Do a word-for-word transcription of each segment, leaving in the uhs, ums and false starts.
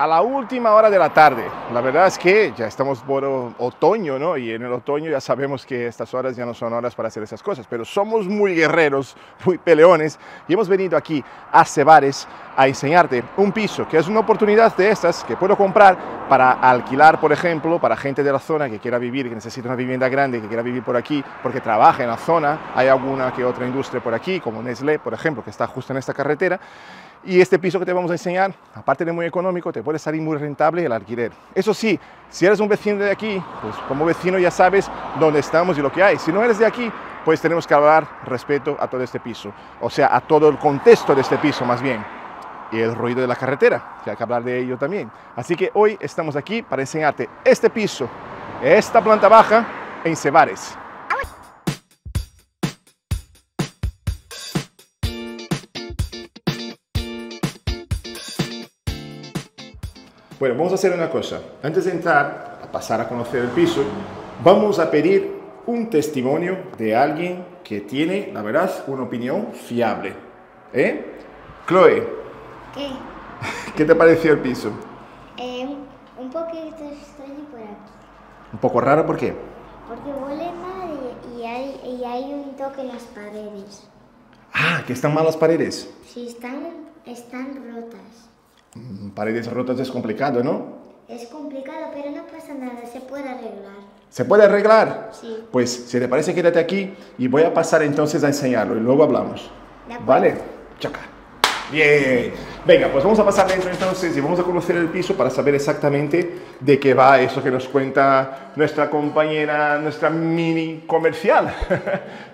a la última hora de la tarde. La verdad es que ya estamos por otoño, ¿no? Y en el otoño ya sabemos que estas horas ya no son horas para hacer esas cosas, pero somos muy guerreros, muy peleones, y hemos venido aquí a Sevares a enseñarte un piso, que es una oportunidad de estas que puedo comprar para alquilar, por ejemplo, para gente de la zona que quiera vivir, que necesita una vivienda grande, que quiera vivir por aquí, porque trabaja en la zona. Hay alguna que otra industria por aquí, como Nestlé, por ejemplo, que está justo en esta carretera. Y este piso que te vamos a enseñar, aparte de muy económico, te puede salir muy rentable el alquiler. Eso sí, si eres un vecino de aquí, pues como vecino ya sabes dónde estamos y lo que hay. Si no eres de aquí, pues tenemos que hablar respecto a todo este piso, o sea, a todo el contexto de este piso más bien. Y el ruido de la carretera, que hay que hablar de ello también. Así que hoy estamos aquí para enseñarte este piso, esta planta baja en Sevares. Bueno, vamos a hacer una cosa. Antes de entrar, a pasar a conocer el piso, vamos a pedir un testimonio de alguien que tiene, la verdad, una opinión fiable. ¿Eh? Chloe. ¿Qué? ¿Qué te pareció el piso? Eh, un poco extraño por aquí. ¿Un poco raro? ¿Por qué? Porque huele mal y hay, y hay un toque en las paredes. Ah, ¿que están mal las paredes? Sí, están, están rotas. Paredes rotas es complicado, ¿no? Es complicado, pero no pasa nada, se puede arreglar. ¿Se puede arreglar? Sí. Pues, si te parece, quédate aquí y voy a pasar entonces a enseñarlo y luego hablamos. ¿Vale? Chaca. Bien. Venga, pues vamos a pasar dentro entonces y vamos a conocer el piso para saber exactamente de qué va eso que nos cuenta nuestra compañera, nuestra mini comercial.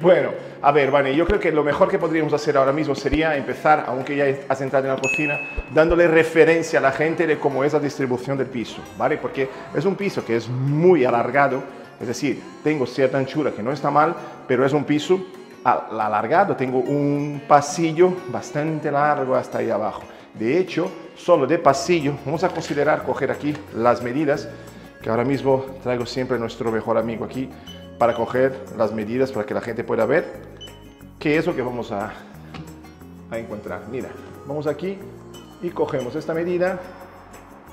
Bueno, a ver, Vane, yo creo que lo mejor que podríamos hacer ahora mismo sería empezar, aunque ya has entrado en la cocina, dándole referencia a la gente de cómo es la distribución del piso, ¿vale? Porque es un piso que es muy alargado, es decir, tengo cierta anchura que no está mal, pero es un piso alargado, tengo un pasillo bastante largo hasta ahí abajo. De hecho, solo de pasillo, vamos a considerar coger aquí las medidas, que ahora mismo traigo siempre nuestro mejor amigo aquí para coger las medidas para que la gente pueda ver qué es lo que vamos a, a encontrar. Mira, vamos aquí y cogemos esta medida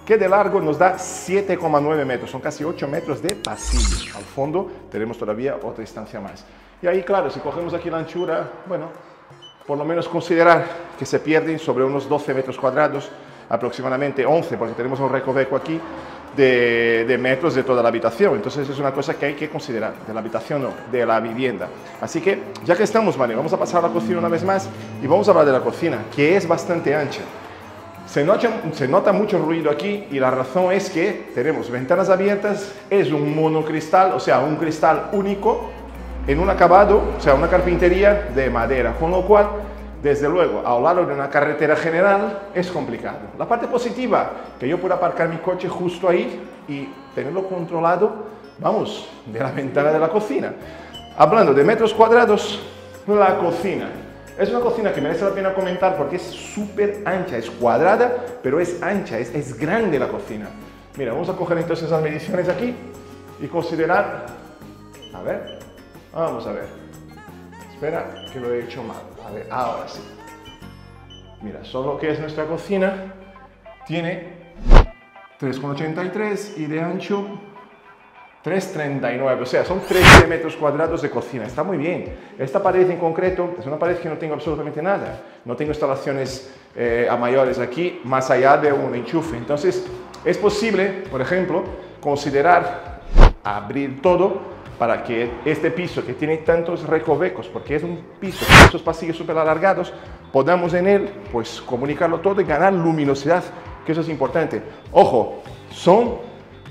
que de largo nos da siete coma nueve metros, son casi ocho metros de pasillo. Al fondo tenemos todavía otra distancia más. Y ahí, claro, si cogemos aquí la anchura, bueno, por lo menos considerar que se pierden sobre unos doce metros cuadrados, aproximadamente once, porque tenemos un recoveco aquí de, de metros de toda la habitación. Entonces es una cosa que hay que considerar, de la habitación no, de la vivienda. Así que, ya que estamos, vale, vamos a pasar a la cocina una vez más y vamos a hablar de la cocina, que es bastante ancha. Se nota, se nota mucho ruido aquí y la razón es que tenemos ventanas abiertas, es un monocristal, o sea, un cristal único en un acabado, o sea, una carpintería de madera, con lo cual, desde luego, a lo largo de una carretera general es complicado. La parte positiva, que yo pueda aparcar mi coche justo ahí y tenerlo controlado, vamos, de la ventana de la cocina. Hablando de metros cuadrados, la cocina. Es una cocina que merece la pena comentar porque es súper ancha, es cuadrada, pero es ancha, es, es grande la cocina. Mira, vamos a coger entonces las mediciones aquí y considerar, a ver, vamos a ver, espera que lo he hecho mal, a ver, ahora sí. Mira, solo que es nuestra cocina, tiene tres coma ochenta y tres y de ancho tres coma treinta y nueve, o sea, son trece metros cuadrados de cocina, está muy bien. Esta pared en concreto es una pared que no tengo absolutamente nada, no tengo instalaciones eh, a mayores aquí, más allá de un enchufe. Entonces, es posible, por ejemplo, considerar abrir todo para que este piso que tiene tantos recovecos, porque es un piso con estos pasillos súper alargados, podamos en él, pues, comunicarlo todo y ganar luminosidad, que eso es importante. Ojo, son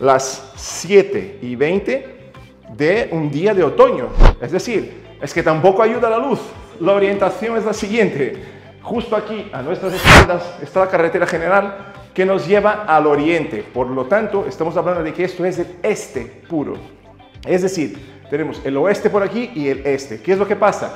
las siete y veinte de un día de otoño, es decir, es que tampoco ayuda la luz. La orientación es la siguiente, justo aquí a nuestras espaldas está la carretera general que nos lleva al oriente, por lo tanto estamos hablando de que esto es el este puro, es decir, tenemos el oeste por aquí y el este. ¿Qué es lo que pasa?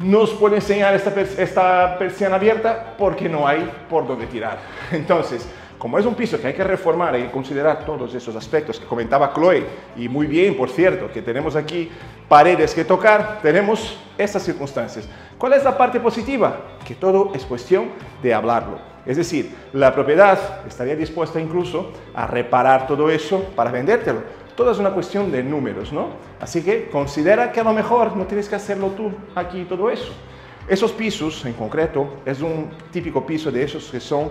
Nos puede enseñar esta, esta persiana abierta porque no hay por dónde tirar. Entonces, como es un piso que hay que reformar y considerar todos esos aspectos que comentaba Chloe, y muy bien, por cierto, que tenemos aquí paredes que tocar, tenemos estas circunstancias. ¿Cuál es la parte positiva? Que todo es cuestión de hablarlo. Es decir, la propiedad estaría dispuesta incluso a reparar todo eso para vendértelo. Todo es una cuestión de números, ¿no? Así que considera que a lo mejor no tienes que hacerlo tú aquí todo eso. Esos pisos, en concreto, es un típico piso de esos que son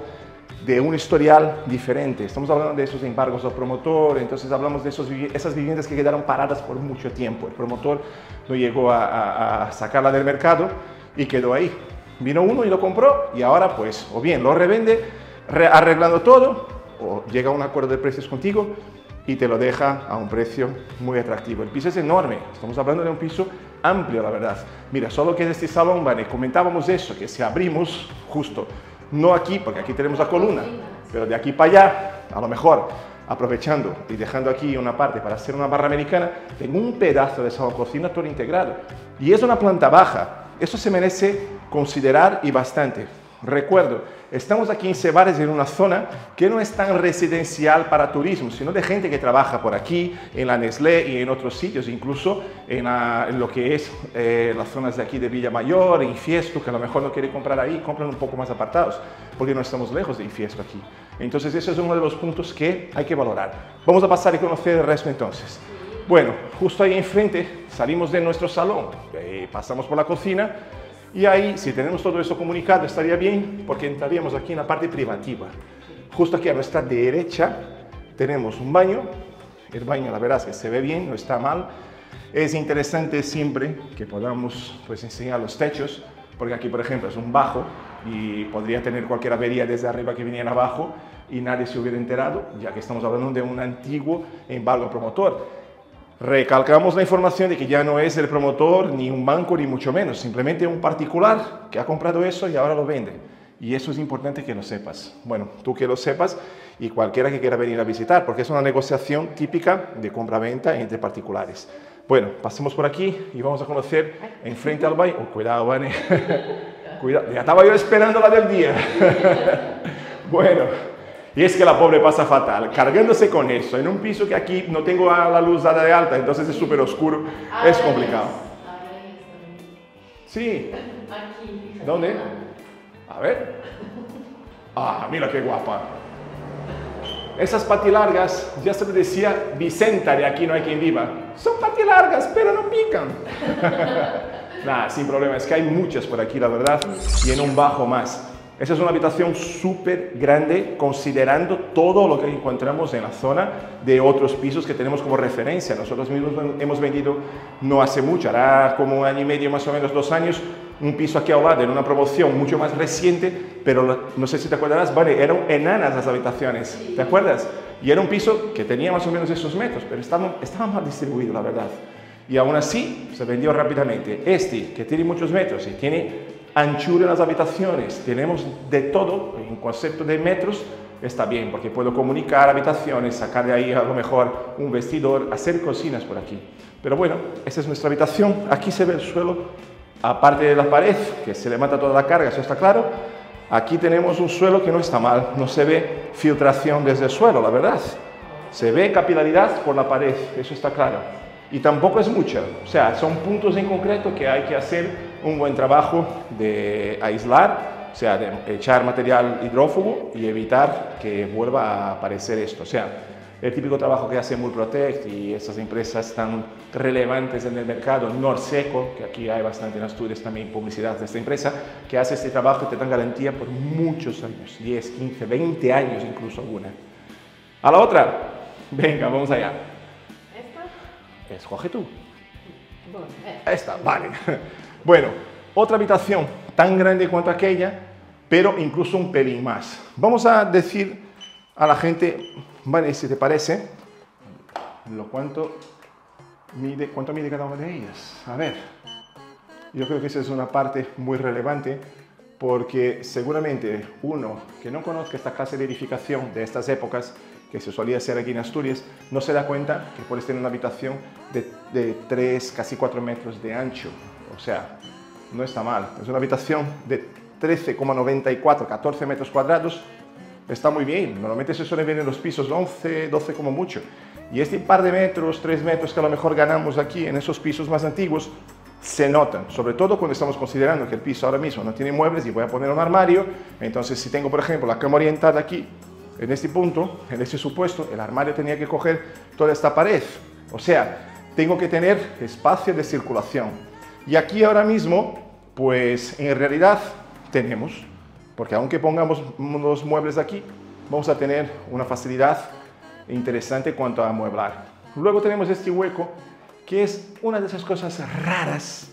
de un historial diferente. Estamos hablando de esos embargos al promotor, entonces hablamos de esos, esas viviendas que quedaron paradas por mucho tiempo. El promotor no llegó a, a, a sacarla del mercado y quedó ahí. Vino uno y lo compró y ahora pues o bien lo revende arreglando todo o llega a un acuerdo de precios contigo y te lo deja a un precio muy atractivo. El piso es enorme, estamos hablando de un piso amplio, la verdad. Mira, solo que en este salón, vale, comentábamos eso, que si abrimos justo, no aquí, porque aquí tenemos la columna, pero de aquí para allá, a lo mejor, aprovechando y dejando aquí una parte para hacer una barra americana, tengo un pedazo de salón cocina todo integrado. Y es una planta baja, eso se merece considerar y bastante. Recuerdo, estamos aquí en Sevares, en una zona que no es tan residencial para turismo, sino de gente que trabaja por aquí, en la Nestlé y en otros sitios, incluso en, la, en lo que es eh, las zonas de aquí de Villa Mayor, Infiesto, que a lo mejor no quiere comprar ahí, compran un poco más apartados, porque no estamos lejos de Infiesto aquí. Entonces, eso es uno de los puntos que hay que valorar. Vamos a pasar y conocer el resto entonces. Bueno, justo ahí enfrente salimos de nuestro salón, eh, pasamos por la cocina. Y ahí, si tenemos todo eso comunicado, estaría bien, porque entraríamos aquí en la parte privativa. Justo aquí a nuestra derecha tenemos un baño. El baño, la verdad, es que se ve bien, no está mal. Es interesante siempre que podamos pues, enseñar los techos, porque aquí, por ejemplo, es un bajo y podría tener cualquier avería desde arriba que viniera abajo y nadie se hubiera enterado, ya que estamos hablando de un antiguo embargo promotor. Recalcamos la información de que ya no es el promotor, ni un banco, ni mucho menos. Simplemente un particular que ha comprado eso y ahora lo vende. Y eso es importante que lo sepas. Bueno, tú que lo sepas y cualquiera que quiera venir a visitar, porque es una negociación típica de compra-venta entre particulares. Bueno, pasemos por aquí y vamos a conocer enfrente al baño. Oh, cuidado, Vane. Cuidado, ya estaba yo esperando la del día. Bueno. Y es que la pobre pasa fatal, cargándose con eso, en un piso que aquí no tengo a la luz dada de alta, entonces es súper oscuro, a es complicado. Es, sí. Aquí. ¿Dónde? A ver. Ah, mira qué guapa. Esas patilargas, ya se le decía Vicenta de Aquí no hay quien viva. Son patilargas, pero no pican. Nada, sin problema, es que hay muchas por aquí, la verdad, y en un bajo más. Esa es una habitación súper grande, considerando todo lo que encontramos en la zona de otros pisos que tenemos como referencia. Nosotros mismos hemos vendido, no hace mucho, hará como un año y medio, más o menos dos años, un piso aquí al lado, en una promoción mucho más reciente, pero no sé si te acuerdas, vale, eran enanas las habitaciones, ¿te acuerdas? Y era un piso que tenía más o menos esos metros, pero estaba, estaba mal distribuido, la verdad. Y aún así, se vendió rápidamente. Este, que tiene muchos metros y tiene anchura en las habitaciones, tenemos de todo, en concepto de metros, está bien, porque puedo comunicar habitaciones, sacar de ahí a lo mejor un vestidor, hacer cocinas por aquí. Pero bueno, esta es nuestra habitación, aquí se ve el suelo, aparte de la pared, que se levanta toda la carga, eso está claro. Aquí tenemos un suelo que no está mal, no se ve filtración desde el suelo, la verdad. Se ve capilaridad por la pared, eso está claro. Y tampoco es mucha, o sea, son puntos en concreto que hay que hacer un buen trabajo de aislar, o sea, de echar material hidrófobo y evitar que vuelva a aparecer esto. O sea, el típico trabajo que hace Mulprotect y esas empresas tan relevantes en el mercado, Norseco, que aquí hay bastante en Asturias también publicidad de esta empresa, que hace este trabajo y te dan garantía por muchos años, diez, quince, veinte años incluso alguna. A la otra, venga, vamos allá. ¿Esta? Escoge tú. Bueno, esta. Esta, vale. Bueno, otra habitación tan grande cuanto aquella, pero incluso un pelín más. Vamos a decir a la gente, vale, si te parece, lo cuánto mide, cuánto mide cada una de ellas. A ver, yo creo que esa es una parte muy relevante, porque seguramente uno que no conozca esta clase de edificación de estas épocas, que se solía hacer aquí en Asturias, no se da cuenta que puedes tener una habitación de, de tres, casi cuatro metros de ancho. O sea, no está mal. Es una habitación de trece coma noventa y cuatro, catorce metros cuadrados. Está muy bien. Normalmente se suelen ver en los pisos once, doce como mucho. Y este par de metros, tres metros que a lo mejor ganamos aquí en esos pisos más antiguos, se notan, sobre todo cuando estamos considerando que el piso ahora mismo no tiene muebles y voy a poner un armario. Entonces, si tengo, por ejemplo, la cama orientada aquí, en este punto, en este supuesto, el armario tenía que coger toda esta pared. O sea, tengo que tener espacio de circulación. Y aquí ahora mismo, pues en realidad tenemos, porque aunque pongamos los muebles aquí, vamos a tener una facilidad interesante en cuanto a amueblar. Luego tenemos este hueco, que es una de esas cosas raras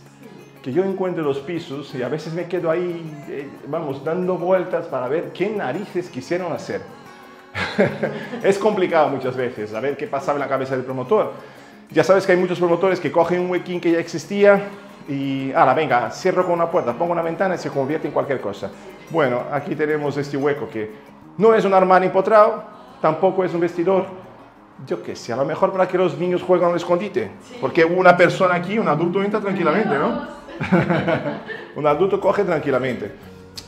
que yo encuentro en los pisos y a veces me quedo ahí, eh, vamos, dando vueltas para ver qué narices quisieron hacer. Es complicado muchas veces, a ver qué pasaba en la cabeza del promotor. Ya sabes que hay muchos promotores que cogen un huequín que ya existía y, ahora venga, cierro con una puerta, pongo una ventana y se convierte en cualquier cosa. Bueno, aquí tenemos este hueco que no es un armario empotrado, tampoco es un vestidor. Yo qué sé, a lo mejor para que los niños jueguen al escondite. Sí. Porque una persona aquí, un adulto entra tranquilamente, ¿no? Un adulto coge tranquilamente.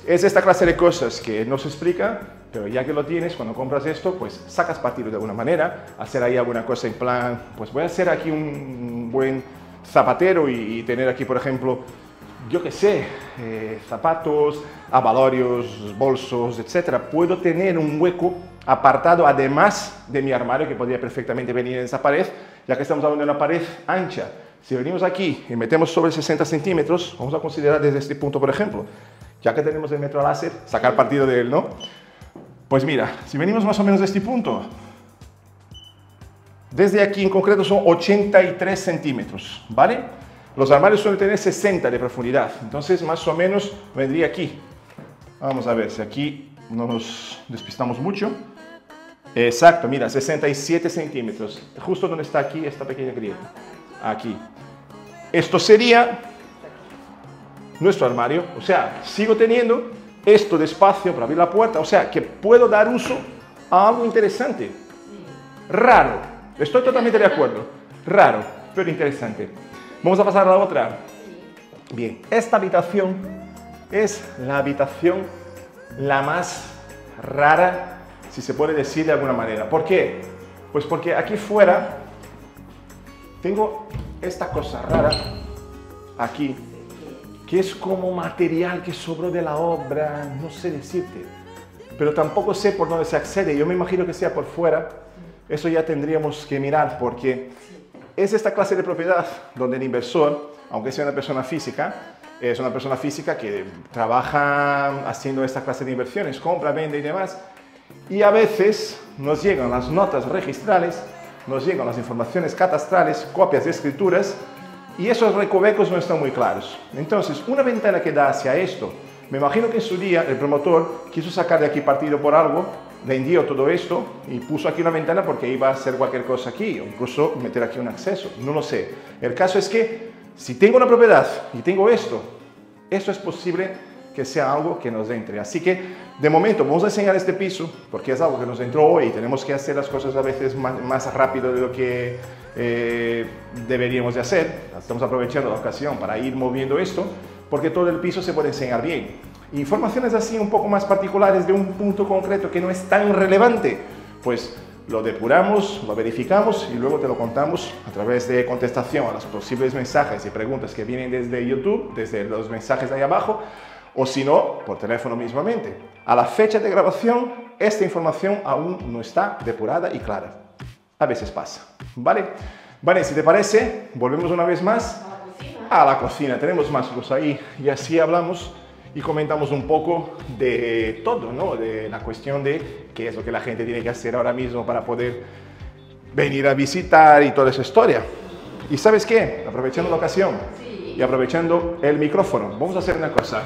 Es esta clase de cosas que no se explica, pero ya que lo tienes, cuando compras esto, pues sacas partido de alguna manera, hacer ahí alguna cosa en plan, pues voy a hacer aquí un buen zapatero y, y tener aquí, por ejemplo, yo qué sé, eh, zapatos, abalorios, bolsos, etcétera. Puedo tener un hueco apartado, además de mi armario, que podría perfectamente venir en esa pared, ya que estamos hablando de una pared ancha. Si venimos aquí y metemos sobre sesenta centímetros, vamos a considerar desde este punto, por ejemplo, ya que tenemos el metro láser, sacar partido de él, ¿no? Pues mira, si venimos más o menos de este punto, desde aquí en concreto son ochenta y tres centímetros, ¿vale? Los armarios suelen tener sesenta de profundidad, entonces más o menos vendría aquí. Vamos a ver si aquí no nos despistamos mucho. Exacto, mira, sesenta y siete centímetros, justo donde está aquí esta pequeña grieta, aquí. Esto sería nuestro armario, o sea, sigo teniendo esto de espacio para abrir la puerta, o sea, que puedo dar uso a algo interesante. Raro, estoy totalmente de acuerdo, raro, pero interesante. Vamos a pasar a la otra. Bien, esta habitación es la habitación la más rara, si se puede decir de alguna manera. ¿Por qué? Pues porque aquí fuera tengo esta cosa rara aquí, que es como material que sobró de la obra, no sé decirte, pero tampoco sé por dónde se accede. Yo me imagino que sea por fuera, eso ya tendríamos que mirar, porque es esta clase de propiedad donde el inversor, aunque sea una persona física, es una persona física que trabaja haciendo esta clase de inversiones, compra, vende y demás, y a veces nos llegan las notas registrales, nos llegan las informaciones catastrales, copias de escrituras, y esos recovecos no están muy claros. Entonces, una ventana que da hacia esto, me imagino que en su día el promotor quiso sacar de aquí partido por algo, vendió todo esto y puso aquí una ventana porque iba a hacer cualquier cosa aquí, o incluso meter aquí un acceso, no lo sé. El caso es que si tengo una propiedad y tengo esto, esto es posible que sea algo que nos entre. Así que, de momento, vamos a enseñar este piso, porque es algo que nos entró hoy y tenemos que hacer las cosas a veces más, más rápido de lo que eh, deberíamos de hacer. Estamos aprovechando la ocasión para ir moviendo esto, porque todo el piso se puede enseñar bien. Informaciones así un poco más particulares de un punto concreto que no es tan relevante, pues lo depuramos, lo verificamos y luego te lo contamos a través de contestación a los posibles mensajes y preguntas que vienen desde YouTube, desde los mensajes de ahí abajo, o si no, por teléfono mismamente. A la fecha de grabación, esta información aún no está depurada y clara. A veces pasa, ¿vale? Vale, si te parece, volvemos una vez más a la cocina. Tenemos más cosas ahí y así hablamos y comentamos un poco de todo, ¿no? De la cuestión de qué es lo que la gente tiene que hacer ahora mismo para poder venir a visitar y toda esa historia. ¿Y sabes qué? Aprovechando la ocasión y aprovechando el micrófono, vamos a hacer una cosa.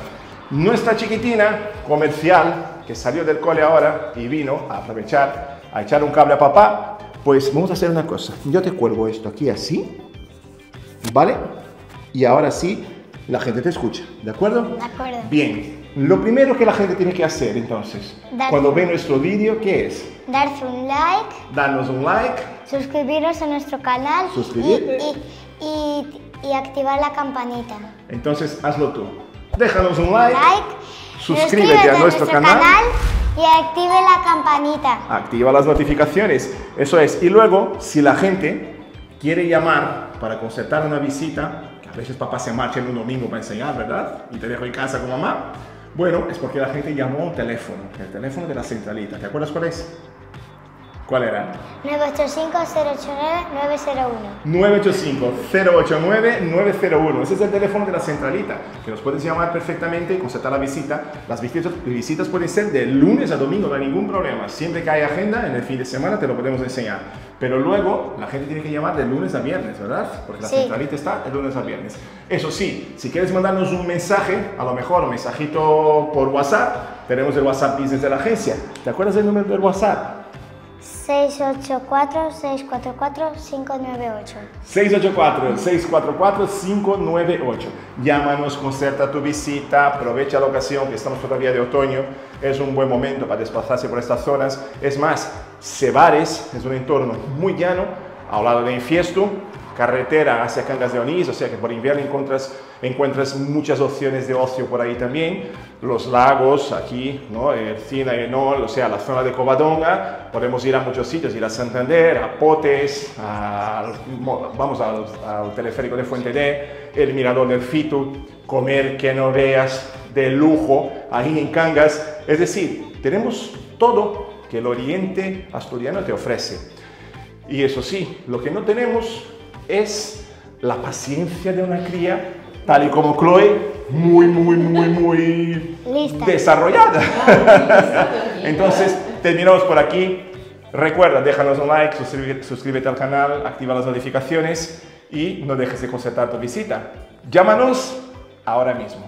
Nuestra chiquitina comercial, que salió del cole ahora y vino a aprovechar, a echar un cable a papá, pues vamos a hacer una cosa. Yo te cuelgo esto aquí así, ¿vale? Y ahora sí, la gente te escucha, ¿de acuerdo? De acuerdo. Bien, lo primero que la gente tiene que hacer entonces, Dar cuando ve nuestro vídeo, ¿qué es? Darse un like. Darnos un like. Suscribiros a nuestro canal. Suscribirte. Y, y, y, y activar la campanita. Entonces, hazlo tú. Déjanos un like. like suscríbete, suscríbete a nuestro, a nuestro canal, canal. Y active la campanita. Activa las notificaciones. Eso es. Y luego, si la gente quiere llamar para concertar una visita, a veces papá se marcha en un domingo para enseñar, ¿verdad? Y te dejo en casa con mamá. Bueno, es porque la gente llamó un teléfono, el teléfono de la centralita. ¿Te acuerdas cuál es? ¿Cuál era? nueve ocho cinco, cero ocho nueve, nueve cero uno. nueve ocho cinco, cero ocho nueve, nueve cero uno. Ese es el teléfono de la centralita, que nos puedes llamar perfectamente y concertar la visita. Las visitas, visitas pueden ser de lunes a domingo, no hay ningún problema. Siempre que haya agenda, en el fin de semana te lo podemos enseñar. Pero luego, la gente tiene que llamar de lunes a viernes, ¿verdad? Porque la sí. centralita está de lunes a viernes. Eso sí, si quieres mandarnos un mensaje, a lo mejor un mensajito por WhatsApp, tenemos el WhatsApp Business de la agencia. ¿Te acuerdas del número del WhatsApp? seis ocho cuatro, seis cuatro cuatro, cinco nueve ocho. seis ocho cuatro, seis cuatro cuatro, cinco nueve ocho. Llámanos, concerta tu visita, aprovecha la ocasión que estamos todavía de otoño. Es un buen momento para desplazarse por estas zonas. Es más, Sevares es un entorno muy llano, al lado de Infiesto, carretera hacia Cangas de Onís, o sea que por invierno encuentras, encuentras muchas opciones de ocio por ahí también. Los lagos aquí, ¿no? Encina, Enol, o sea, la zona de Covadonga, podemos ir a muchos sitios, ir a Santander, a Potes, a, vamos al, al teleférico de Fuente Dé, el Mirador del Fito, comer que no veas de lujo ahí en Cangas. Es decir, tenemos todo que el oriente asturiano te ofrece. Y eso sí, lo que no tenemos es la paciencia de una cría, tal y como Chloe, muy, muy, muy, muy Lista. desarrollada. Entonces, terminamos por aquí. Recuerda, déjanos un like, suscríbete, suscríbete al canal, activa las notificaciones y no dejes de concertar tu visita. Llámanos ahora mismo.